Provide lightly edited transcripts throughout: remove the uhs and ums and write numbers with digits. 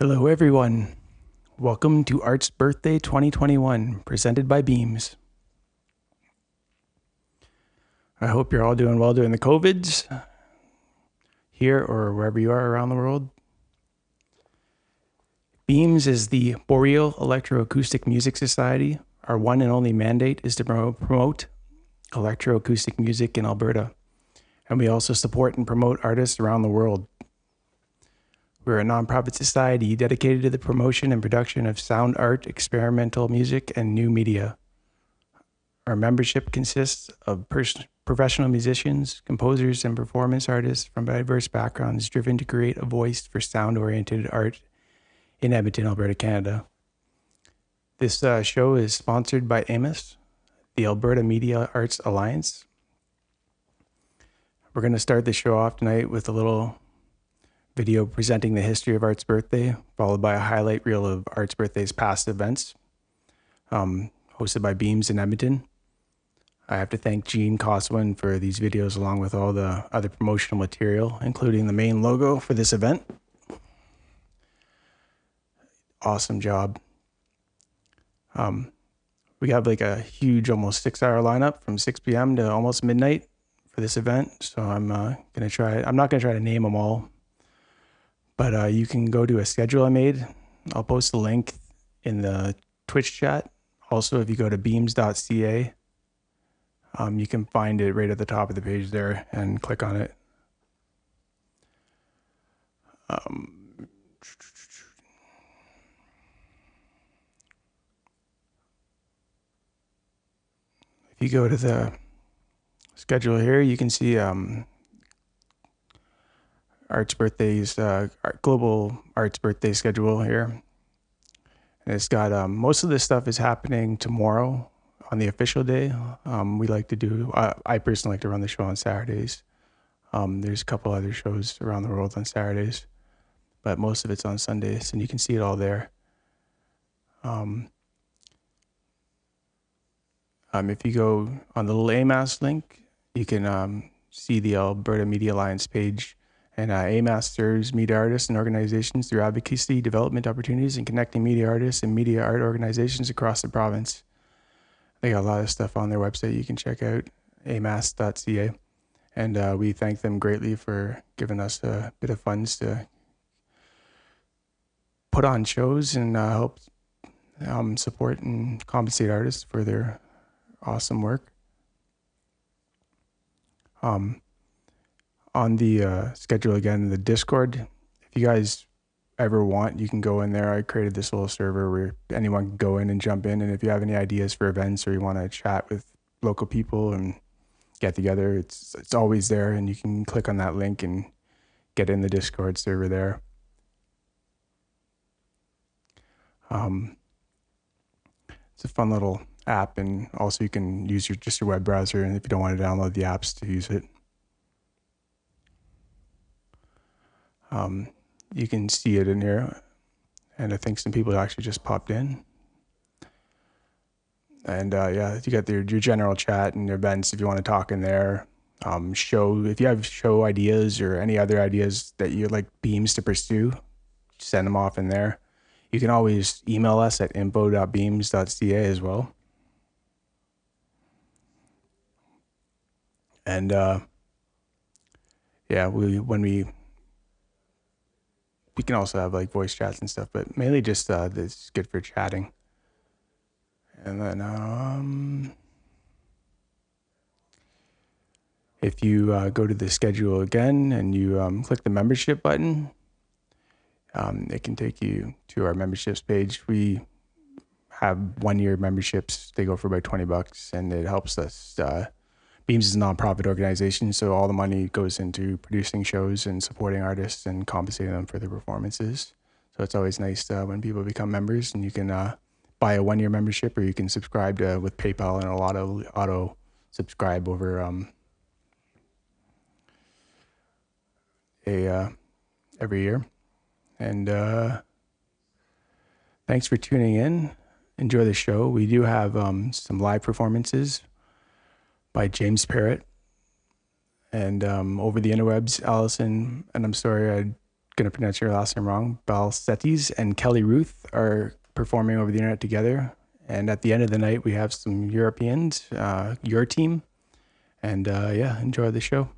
Hello everyone, welcome to Arts Birthday 2021, presented by Beams. I hope you're all doing well during the COVIDs, here or wherever you are around the world. Beams is the Boreal Electroacoustic Music Society. Our one and only mandate is to promote electroacoustic music in Alberta, and we also support and promote artists around the world. We're a nonprofit society dedicated to the promotion and production of sound art, experimental music, and new media. Our membership consists of professional musicians, composers, and performance artists from diverse backgrounds driven to create a voice for sound-oriented art in Edmonton, Alberta, Canada. This show is sponsored by AMAS, the Alberta Media Arts Alliance. We're going to start the show off tonight with a little video presenting the history of Arts Birthday, followed by a highlight reel of Arts Birthday's past events, hosted by Beams in Edmonton. I have to thank Gene Koswin for these videos, along with all the other promotional material, including the main logo for this event. Awesome job. We have like a huge, almost 6-hour lineup from 6 p.m. to almost midnight for this event. So I'm not gonna try to name them all. But you can go to a schedule I made. I'll post the link in the Twitch chat. Also, if you go to beams.ca, you can find it right at the top of the page there and click on it. If you go to the schedule here, you can see Arts Birthday's global Arts Birthday schedule here, and it's got most of this stuff is happening tomorrow on the official day. We like to do I personally like to run the show on Saturdays. There's a couple other shows around the world on Saturdays, but most of it's on Sundays, and you can see it all there. If you go on the little AMAS link, you can see the Alberta Media Alliance page. And AMAS serves media artists and organizations through advocacy, development opportunities, and connecting media artists and media art organizations across the province. They got a lot of stuff on their website you can check out, amas.ca. And we thank them greatly for giving us a bit of funds to put on shows and help support and compensate artists for their awesome work. On the schedule again, the Discord, if you guys ever want, you can go in there. I created this little server where anyone can go in and jump in, and if you have any ideas for events or you want to chat with local people and get together, it's always there, and you can click on that link and get in the Discord server there. It's a fun little app, and also you can use just your web browser, and if you don't want to download the apps to use it. You can see it in here, and I think some people actually just popped in. And yeah, you got your general chat and your events if you want to talk in there. Show, if you have show ideas or any other ideas that you'd like Beams to pursue, send them off in there. You can always email us at info.beams.ca as well. And yeah, we can also have like voice chats and stuff, but mainly just this is good for chatting. And then if you go to the schedule again and you click the membership button, it can take you to our memberships page. We have 1-year memberships. They go for about $20, and it helps us. Beams is a nonprofit organization, so all the money goes into producing shows and supporting artists and compensating them for their performances. So it's always nice when people become members, and you can buy a 1-year membership, or you can subscribe to with PayPal and a lot of auto subscribe over every year. And thanks for tuning in. Enjoy the show. We do have some live performances by James Parrott, and over the interwebs, Allison, and I'm sorry I going to pronounce your last name wrong, Bal Setis and Kelly Ruth are performing over the internet together. And at the end of the night, we have some Europeans, your team. And yeah, enjoy the show.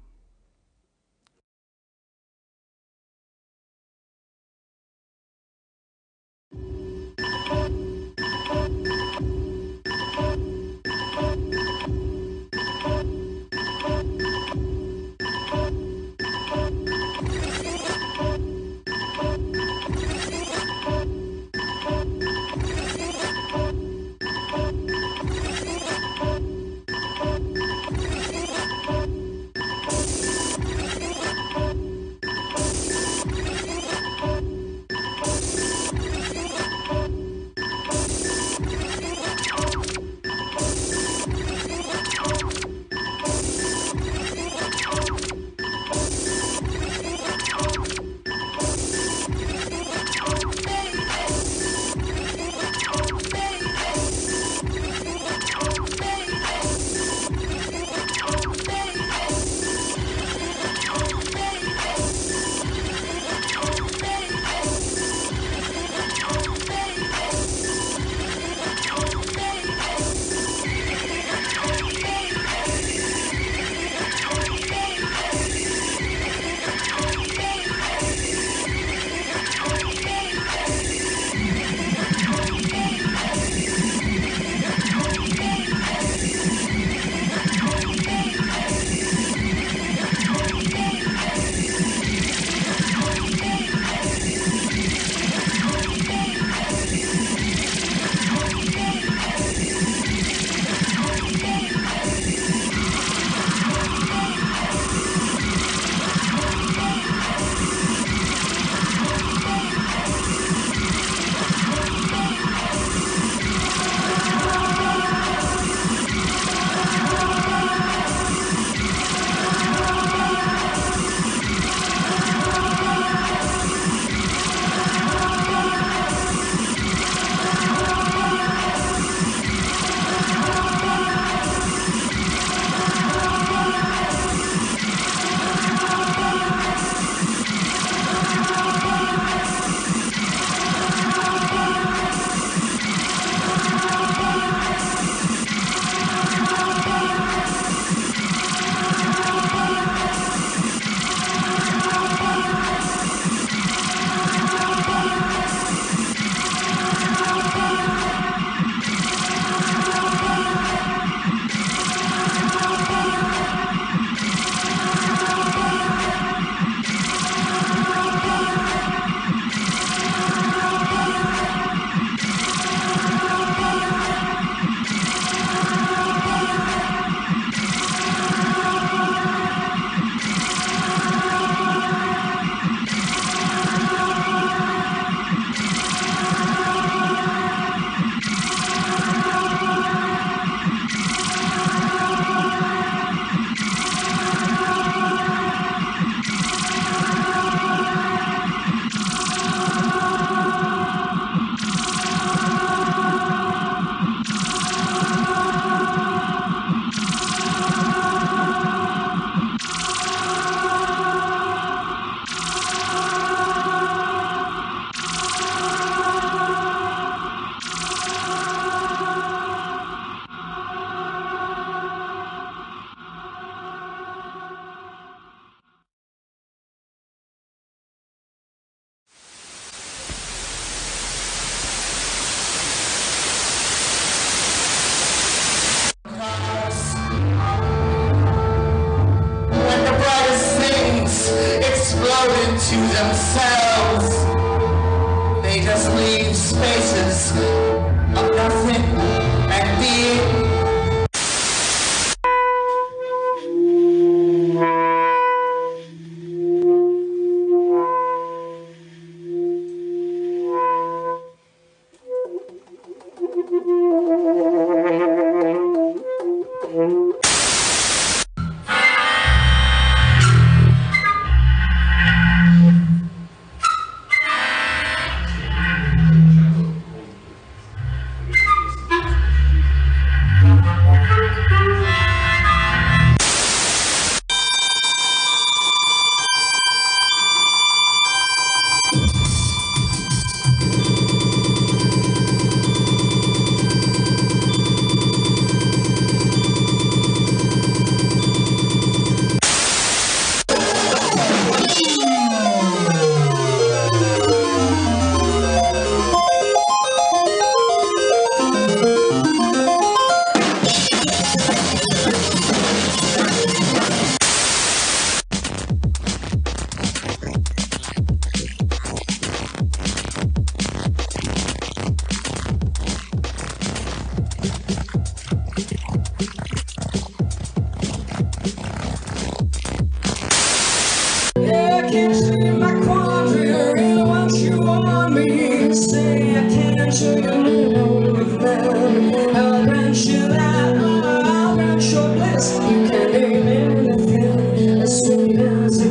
mommy, say I can't show you more of them. I'll rent you out, I'll rent your place. You can name anything as soon as you.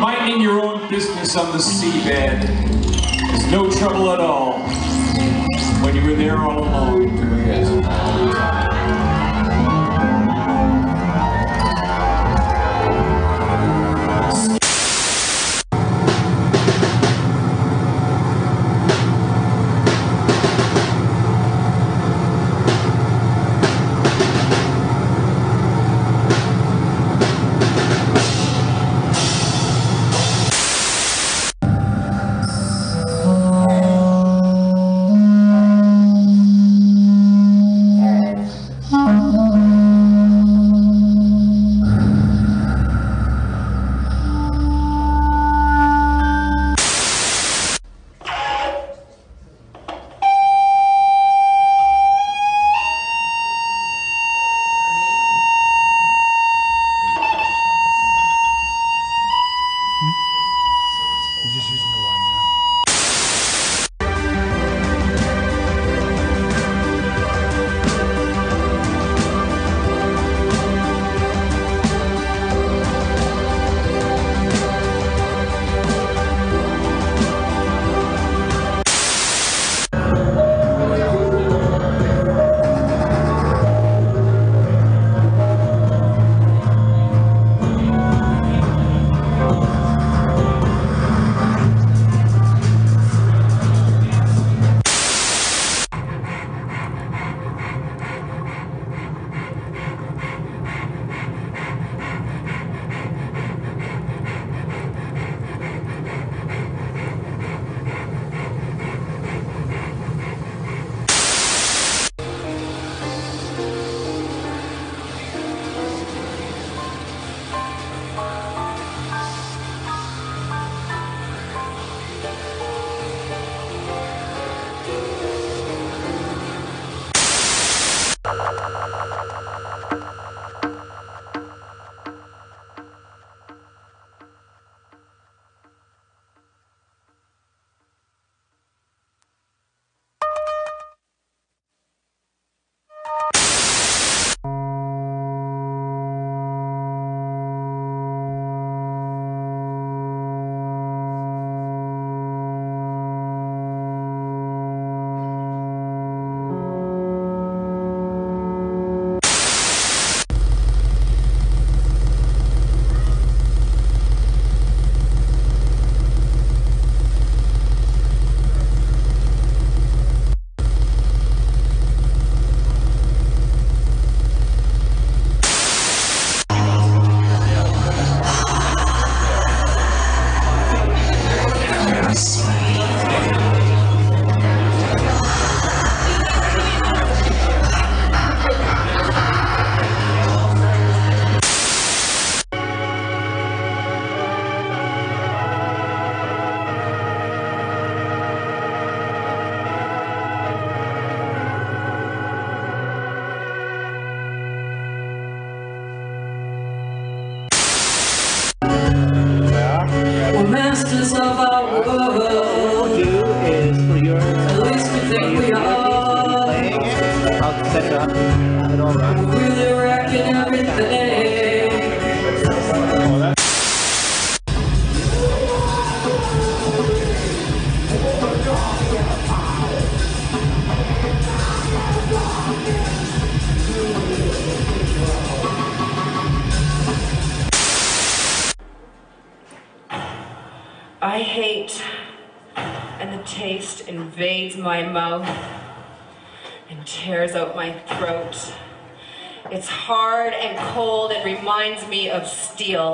Minding your own business on the seabed is no trouble at all when you were there all alone doing it. I hate, and the taste invades my mouth and tears out my throat. It's hard and cold, it reminds me of steel.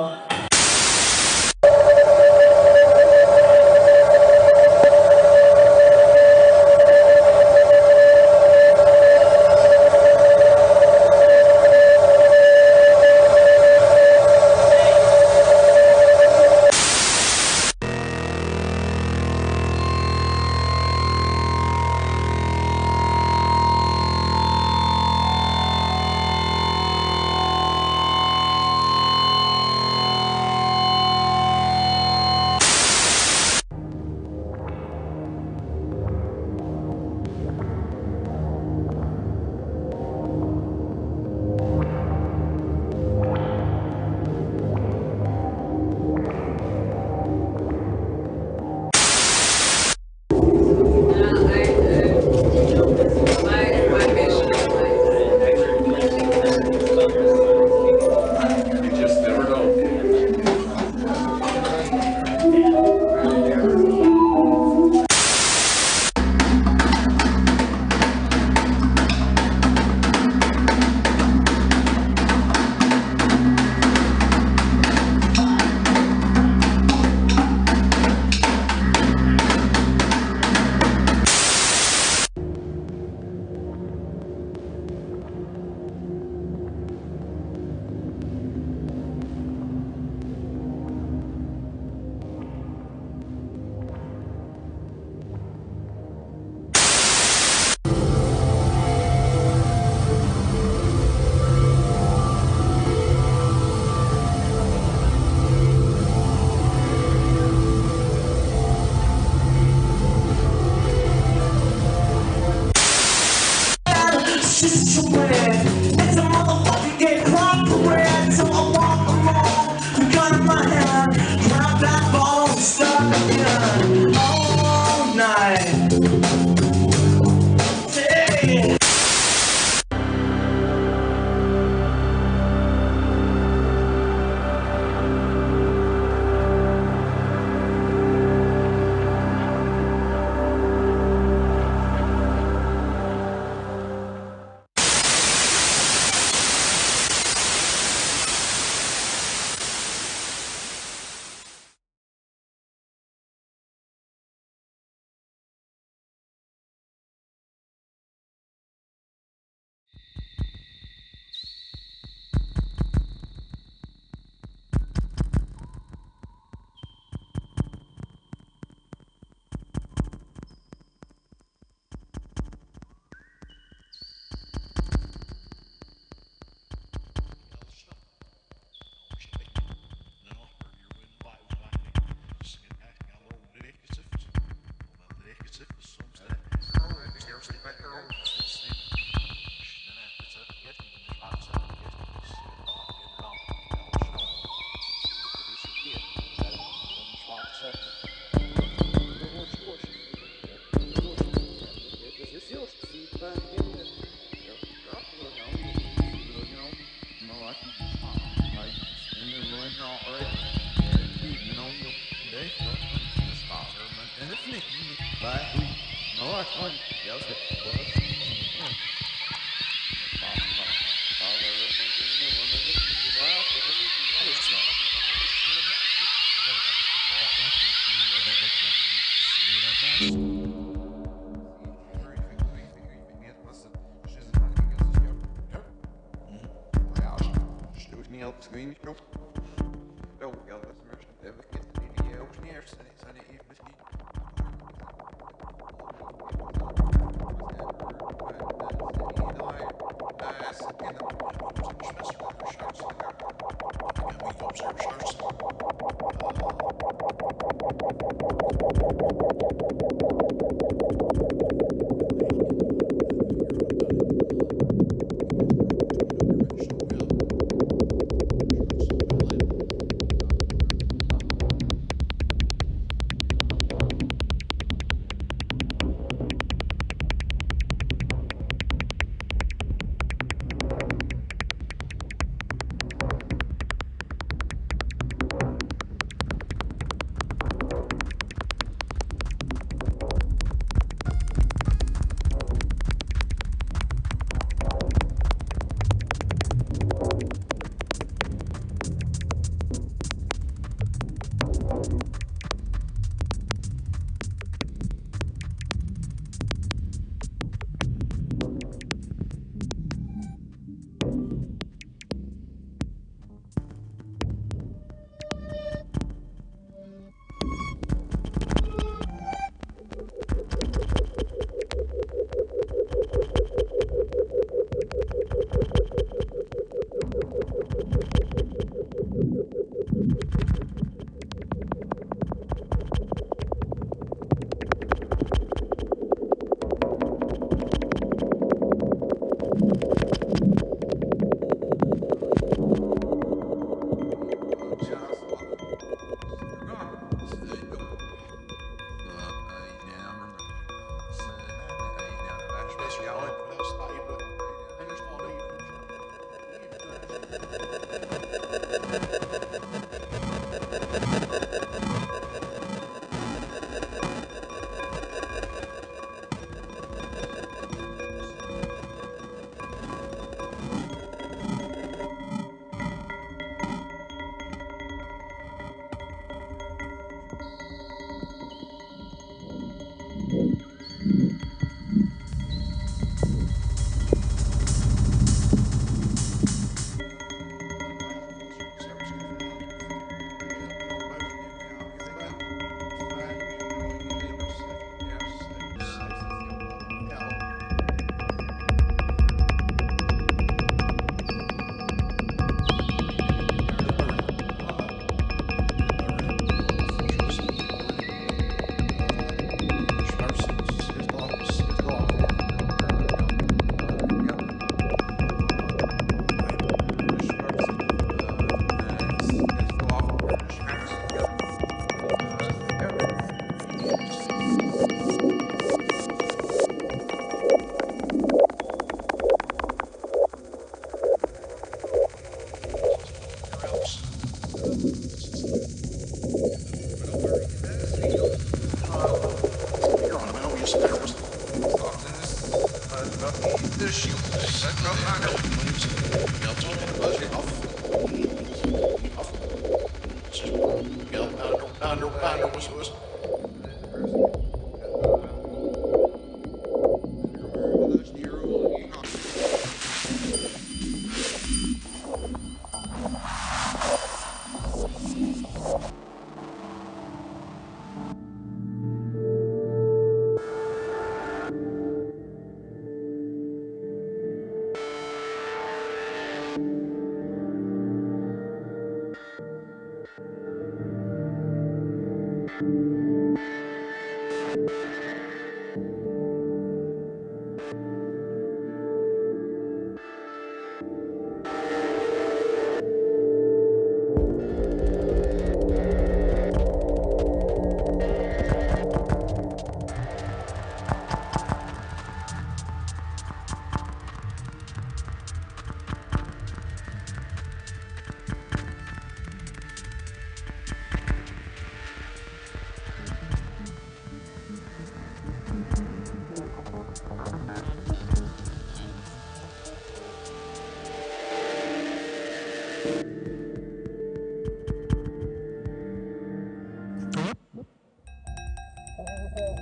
What?